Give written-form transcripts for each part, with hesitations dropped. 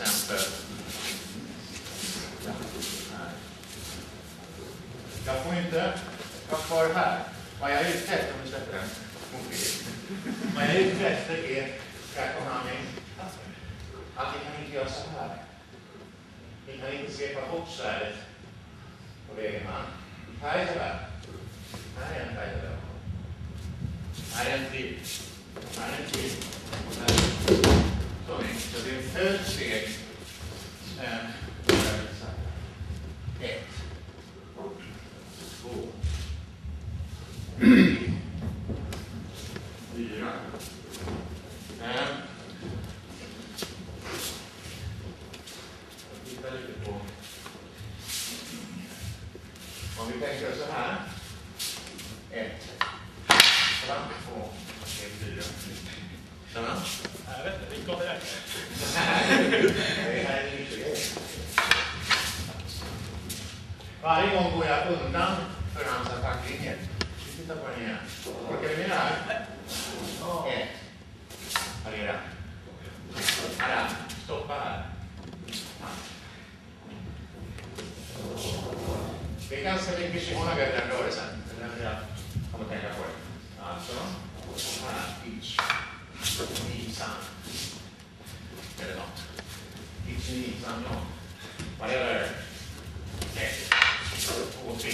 exempel. Jag får inte kvar här. Vad jag är ute efter, om du släpper den. Vad jag är ute efter är kärkomhandling. Att vi kan inte göra så här. Vi kan inte svepa bort svärdet på vägen man. Här är det. Här är en färgdöv. Här är en till. Här är en till. Och här är en till. Så det är följd steg. Ett. Två. Fyra. Fem. Jag tittar lite på. Om vi tänker så här. Ett. Sådär. Två. Fyra. Sådär. Jag vet inte, vi går direkt. Det här är inte det. Varje gång går jag undan för hans attacklinjer. Vi tittar på den igen. Orkar vi med det här? Ett. Parera. Här. Stoppa här. Det är ganska mycket Shimona vi har den rörelsen. Det är därför jag kommer att tänka på det. Alltså. Här. Pitch. Nisan. Eller något. Pitch i nisan. Vad gäller det? Ett. Två, tre.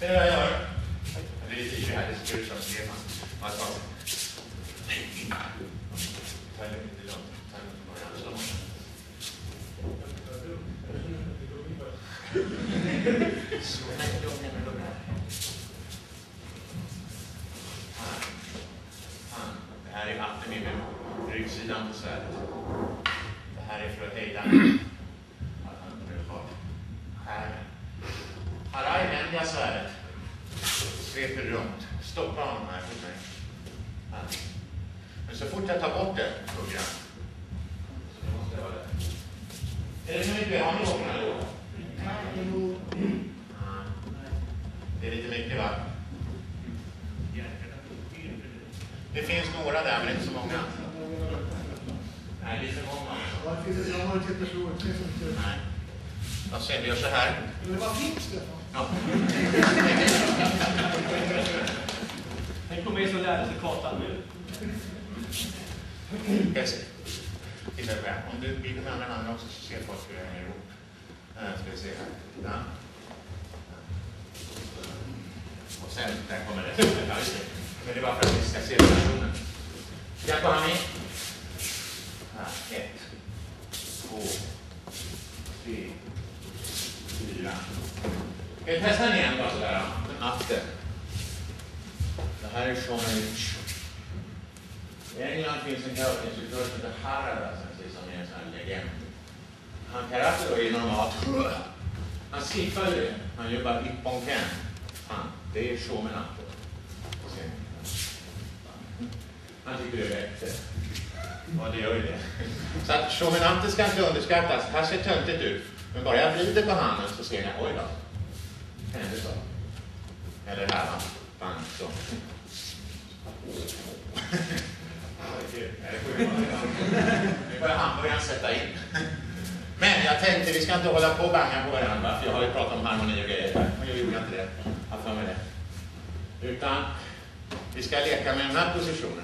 Det är vad jag gör. Det är lite här, det ser ut som Stefan. Alltså. Nej, inte. Ta lite i dem. Ta lite i början. Så. Slå mig i lugn, eller lugn här. Fan. Det här är vatten i ryggsidan på svärdet. Det här är för att hejda. Här. Haraj vänder jag svärdet. Sveper runt. Stoppa honom här för mig. Här. Men så fort jag tar bort det, hugger han. Så måste jag vara där. Är det mycket? Har ni gången då? Det är lite mycket, va? Det finns några där, men inte så många. Nej, det är så många. Jag har inte förstått. Nej. Vad ser vi gör så här? Men vad finns det? Ja. Den kommer ju så lärde sig kartan nu. Jag ser. Om du blir med den andra också så ser folk hur den är ihop. Ska vi se här. Titta. Och sen, där kommer det. Men det är bara för att vi ska se personen. Jag kommer in. Här, ett. Två. Tre. Fyra. Ska vi testa den igen bara sådär då? After. Det här är Schonich. I England finns en karaktärinstruktör som heter Harada som är en sån här legend. Han karate då är normalt. Han siffrar ju. Han gör bara hippångken. Han, det är så med han. Han tycker det är rätt. Ja, det gör ju det. Så att Chauvinante ska inte underskattas. Här ser töntigt ut. Men bara jag vrider på handen så ser jag, oj då. Händer så. Eller här, bang, så. Det får ju vara det. Nu börjar hamburgaren sätta in. Men jag tänkte, vi ska inte hålla på och banga på varandra. För jag har ju pratat om harmoni och grejer här. Men jag gjorde inte det. Jag får med det. Utan, vi ska leka med den här positionen.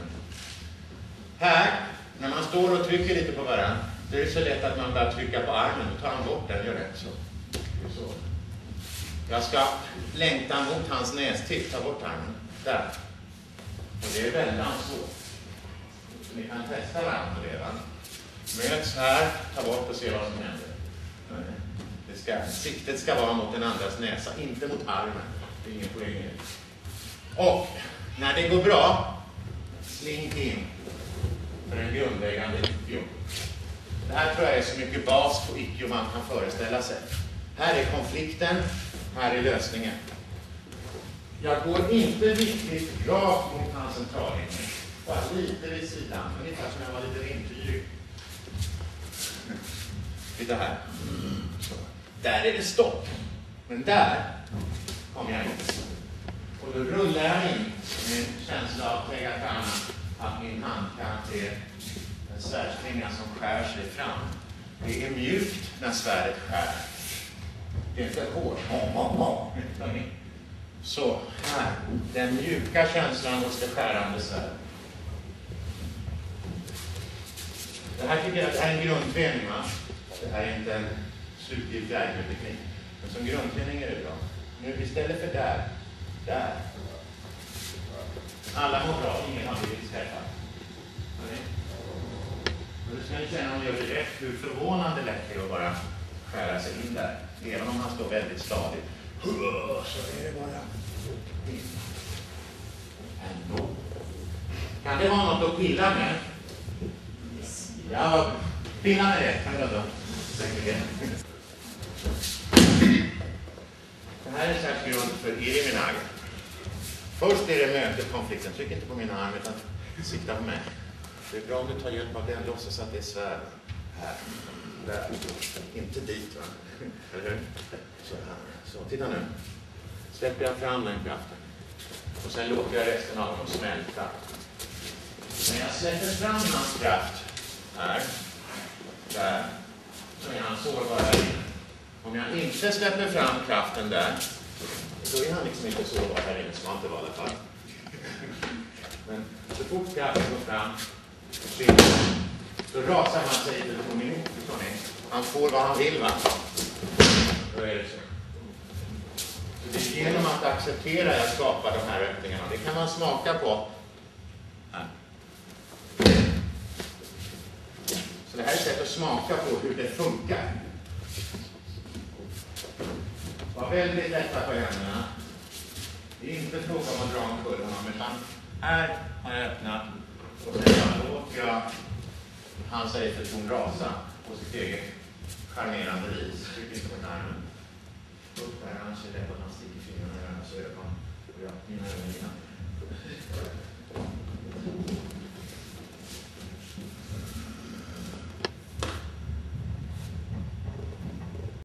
Här, när man står och trycker lite på varandra, då är det så lätt att man börjar trycka på armen och tar han bort den, gör rätt så. Så. Jag ska längta mot hans nästipp, ta bort armen. Där. Och det är väldigt så. Så ni kan testa varandra redan. Möts här, ta bort och se vad som händer. Det ska, siktet ska vara mot den andras näsa, inte mot armen. Det är ingen poäng. Och när det går bra, slink in. För en grundläggande ikkyo. Det här tror jag är så mycket bas på ikkyo man kan föreställa sig. Här är konflikten, här är lösningen. Jag går inte riktigt rakt mot hans centrallinje. Bara lite vid sidan, ungefär som jag var lite intervju. Titta här. Så. Där är det stopp. Men där kommer jag inte. Och då rullar jag in med en känsla av att lägga fram att min hand kan se den svärdklingan som skär sig fram. Det är mjukt när svärdet skär. Det är inte hårt. Så här, den mjuka känslan hos det skärande svärdet. Det här tycker jag är en grundträning. Det här är inte en slutgiltig ägneteknik. Men som grundträning är det bra. Nu istället för där, där. Alla mår bra, ingen har blivit skärpad. Men du ska ju känna om jag gör det rätt, hur förvånande lätt det är att bara skära sig in där. Även om han står väldigt stadigt. Så är det bara. Ändå. Kan det vara något att pilla med? Ja, pilla med det. Kan jag då? Säkerligen. Det här är särskilt grund för Eliminag. Först är det mötekonflikten. Tryck inte på mina arm utan sikta på mig. Det är bra om du tar hjälp av den. Låtsas att det är svärd. Här. Där. Inte dit, va? Eller hur? Så här. Så, titta nu. Släpper jag fram den kraften. Och sen låter jag resten av dem smälta. När jag släpper fram hans kraft. Här. Där. Så är han sårbar. Om jag inte släpper fram kraften där, då är han liksom inte sårbar här inne som han inte var i alla fall. Men så fort kraften går fram, då rasar han sig på min ort. Han får vad han vill, va? Då är det så. Så det är genom att acceptera att jag skapar de här öppningarna. Det kan man smaka på. Här. Så det här är ett sätt att smaka på hur det funkar. Var väldigt lätta på händerna. Det är inte fråga om att dra om kullarna, utan här har jag öppnat. Och sedan låter jag han säger för ton rasa på sitt eget charmerande vis. Tryck inte på armen. Upp där, han ser det på att han sticker fingrarna i ögonen. Så ögon. Och jag, mina ögon innan.